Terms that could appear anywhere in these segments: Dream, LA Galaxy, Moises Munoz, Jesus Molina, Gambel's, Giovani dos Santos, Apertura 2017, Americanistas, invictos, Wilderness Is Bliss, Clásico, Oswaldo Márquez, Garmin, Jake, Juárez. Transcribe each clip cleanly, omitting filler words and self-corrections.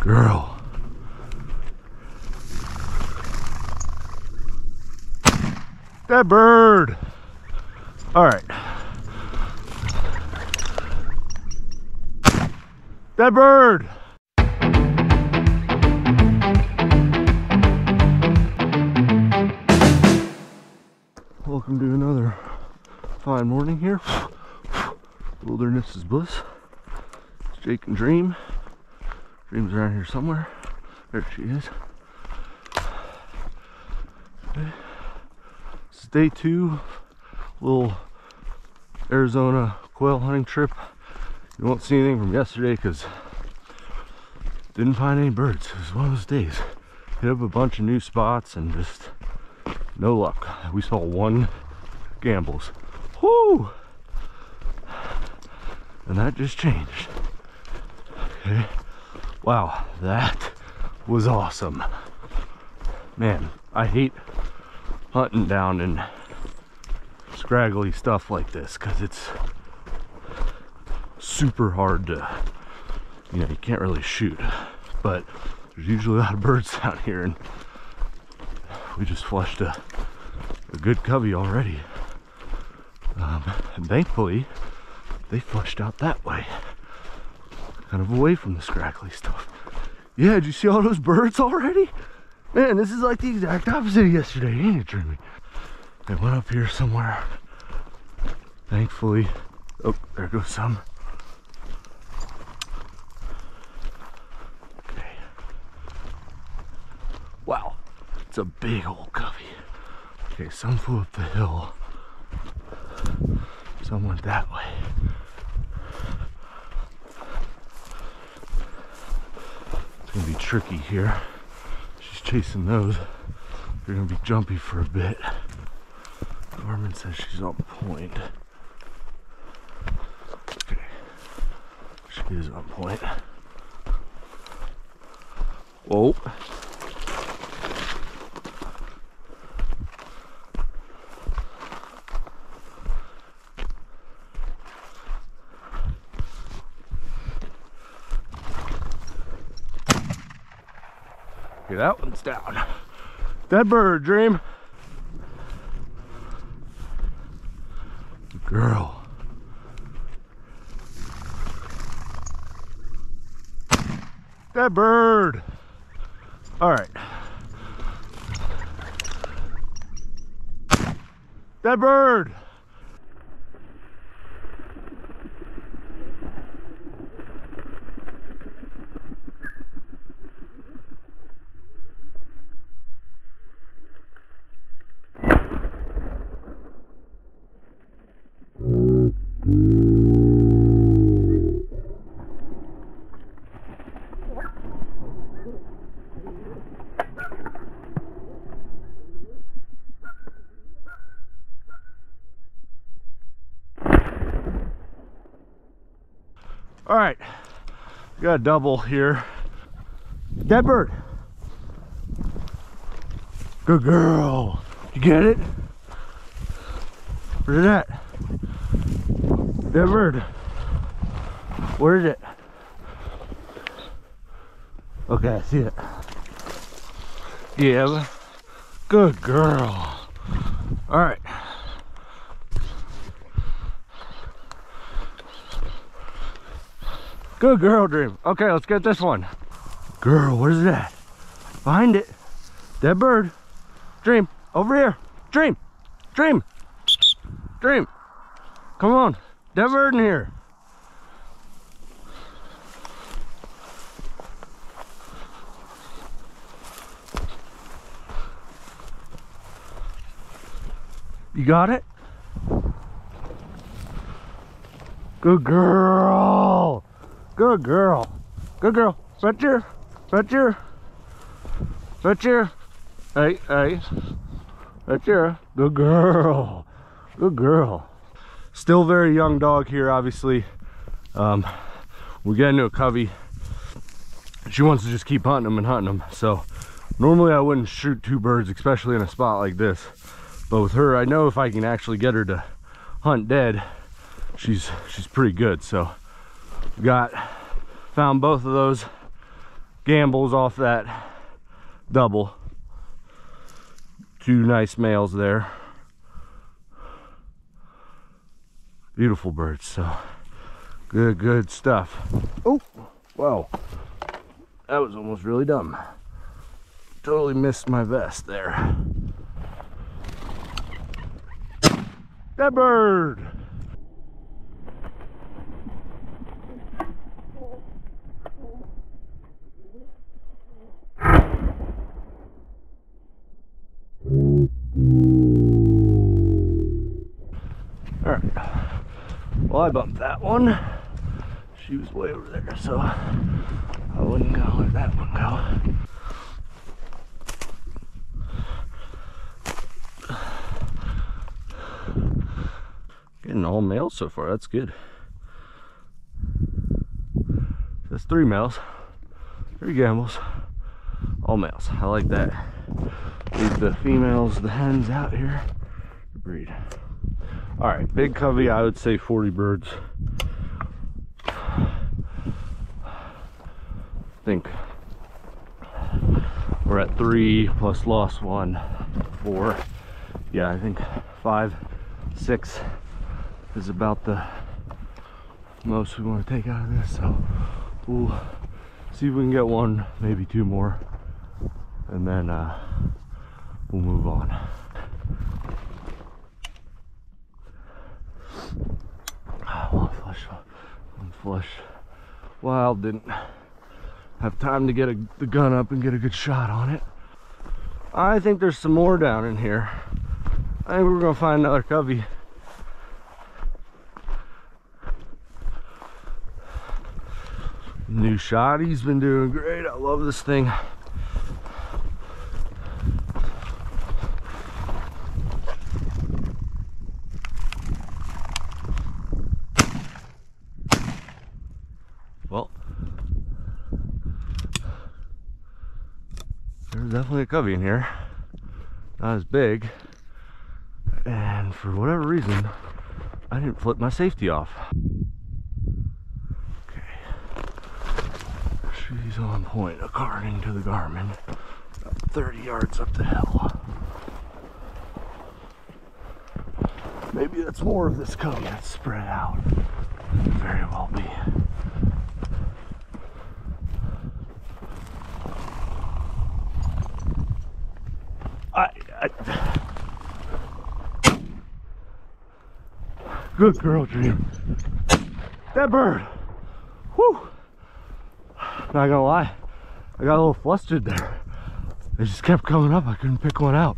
Girl. That bird. All right. That bird. Welcome to another fine morning here. Wilderness is bliss. It's Jake and Dream. Dream's around here somewhere. There she is. Okay. This is day two, little Arizona quail hunting trip. You won't see anything from yesterday because didn't find any birds. It was one of those days. Hit up a bunch of new spots and just no luck. We saw one Gambel's. Whoo! And that just changed. Okay. Wow, that was awesome. Man, I hate hunting down in scraggly stuff like this because it's super hard to, you know, you can't really shoot, but there's usually a lot of birds down here, and we just flushed a good covey already. And thankfully they flushed out that way, kind of away from the scraggly stuff. Yeah, did you see all those birds already? Man, this is like the exact opposite of yesterday, ain't it, Dreamy? They went up here somewhere. Thankfully, oh, there goes some. Okay. Wow, it's a big old covey. Okay, some flew up the hill. Some went that way. It's gonna be tricky here. Chasing those, they're gonna be jumpy for a bit. Garmin says she's on point. Okay, she is on point. Whoa. Okay, that one's down. That bird, Dream. Girl. That bird. All right. That bird. All right, got a double here. Dead bird. Good girl. You get it? Where's it at? Dead bird. Where is it? Okay, I see it. Yeah. Good girl. All right. Good girl, Dream. Okay, let's get this one. Girl, where's that? Behind it. Dead bird. Dream, over here. Dream, Dream, Dream. Come on, dead bird in here. You got it? Good girl. Good girl. Good girl. Right here. Right here. Right here. Hey, hey. Right here. Good girl. Good girl. Still very young dog here, obviously. We get into a covey. She wants to just keep hunting them and hunting them. So normally I wouldn't shoot two birds, especially in a spot like this. But with her, I know if I can actually get her to hunt dead, she's pretty good. So found both of those. Gambel's off that double. Two nice males there. Beautiful birds, so good stuff. Oh, wow, that was almost really dumb. Totally missed my vest there. That bird. All right, well, I bumped that one. She was way over there, so I wouldn't go let that one go. Getting all males so far, that's good. That's three males, three Gambel's, all males. I like that. Leave the females, the hens out here to breed. All right, big covey, I would say 40 birds. I think we're at 3 plus lost 1, 4. Yeah, I think 5, 6 is about the most we want to take out of this, so we'll see if we can get 1, maybe 2 more, and then we'll move on. One flush wild, didn't have time to get the gun up and get a good shot on it. I think there's some more down in here. I think we're gonna find another covey. New shot, he's been doing great. I love this thing. Well, there's definitely a covey in here. Not as big, and for whatever reason, I didn't flip my safety off. She's on point, according to the Garmin. About 30 yards up the hill. Maybe that's more of this covey that's spread out. Could very well be. Good girl, Dream. That bird. Whew. Not gonna lie, I got a little flustered there. They just kept coming up, I couldn't pick one out.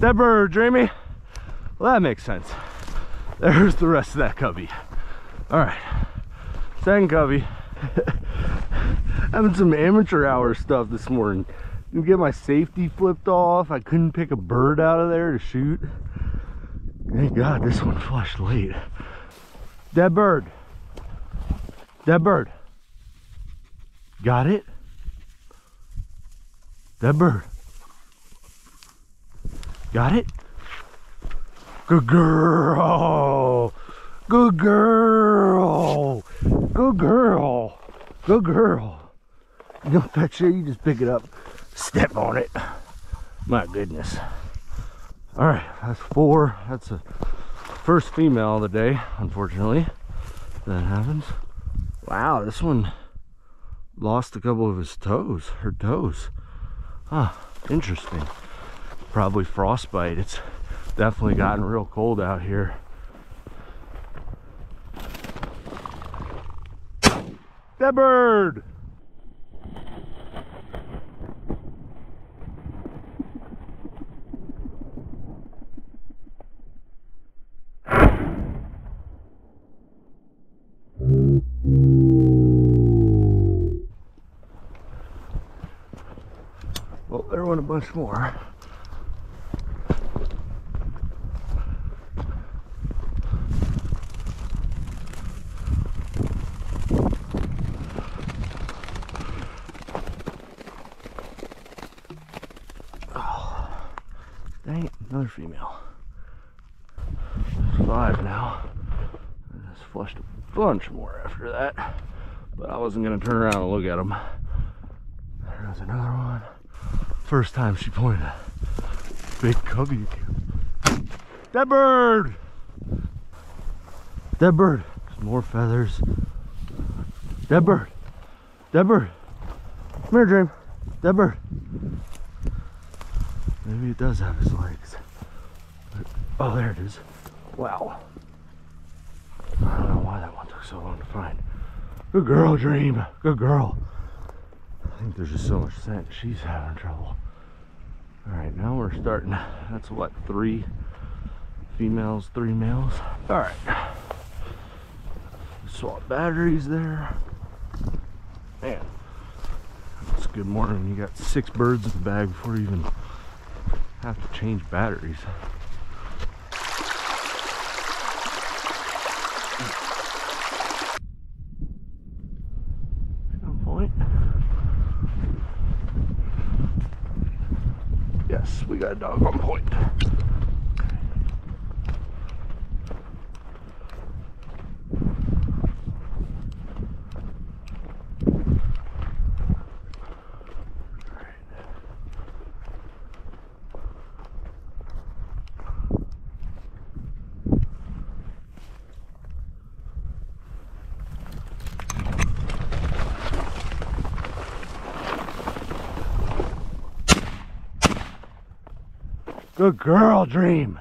That bird, Dreamy. Well, that makes sense. There's the rest of that covey. All right, second covey. Having some amateur hour stuff this morning. Didn't get my safety flipped off. I couldn't pick a bird out of there to shoot. Thank God this one flushed late. That bird. That bird. Got it? That bird. Got it? Good girl. Good girl. Good girl. Good girl. You don't touch it, you just pick it up, step on it. My goodness. All right, that's 4. That's the first female of the day, unfortunately. That happens. Wow, this one lost a couple of his toes, her toes. Huh, interesting. Probably frostbite. It's definitely gotten real cold out here. That bird! A bunch more. Oh, dang, another female. There's 5 now. I just flushed a bunch more after that, but I wasn't going to turn around and look at them. There's another one. First time she pointed a big cubby. Dead bird! Dead bird. There's more feathers. Dead bird. Dead bird. Come here, Dream. Dead bird. Maybe it does have his legs. Oh, there it is. Wow. I don't know why that one took so long to find. Good girl, Dream. Good girl. I think there's just so much scent. She's having trouble. Alright, now we're starting. That's what, 3 females, 3 males? Alright. Swap batteries there. Man. It's good morning. You got 6 birds in the bag before you even have to change batteries. We got a dog on point. Good girl, Dream.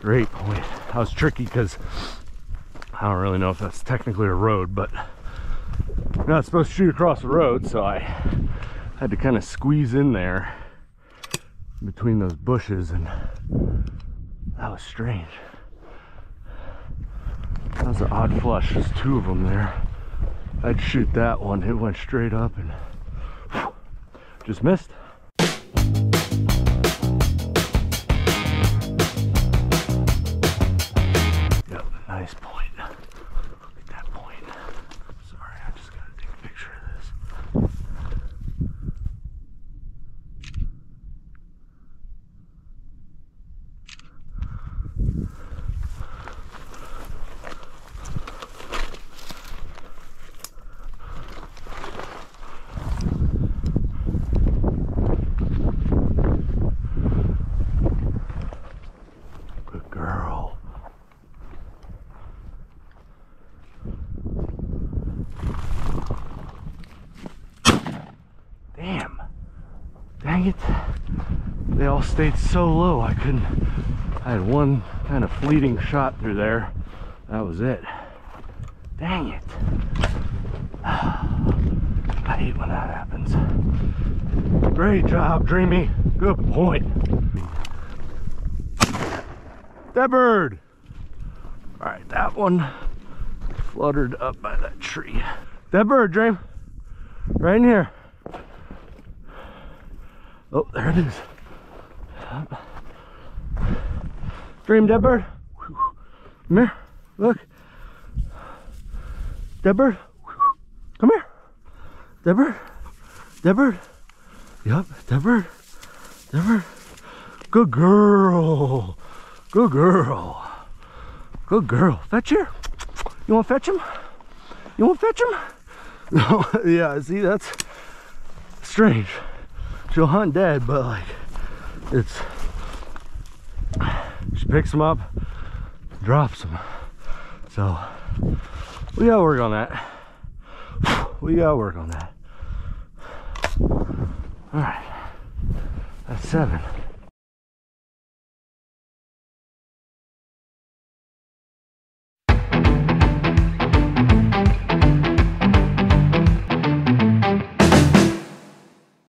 Great point. That was tricky because I don't really know if that's technically a road, but you're not supposed to shoot across the road, so I had to kind of squeeze in there between those bushes, and that was strange. That was an odd flush. There's 2 of them there. I'd shoot that one. It went straight up and whew, just missed. Yep, nice point. Look at that point. Sorry, I just gotta take a picture of this. They all stayed so low I couldn't. I had one kind of fleeting shot through there. That was it. Dang it. I hate when that happens. Great job, Dreamy. Good point. That bird. Alright, that one fluttered up by that tree. That bird, Dream. Right in here. Oh, there it is. Dream, dead bird. Come here. Look. Dead bird. Come here. Dead bird. Dead bird. Yep, dead bird. Dead bird. Good girl. Good girl. Good girl. Fetch here. You want to fetch him? You want to fetch him? No. Yeah, see, that's strange. She'll hunt dead, but like, it's, she picks them up, drops them. So we gotta work on that. We gotta work on that. All right, that's 7.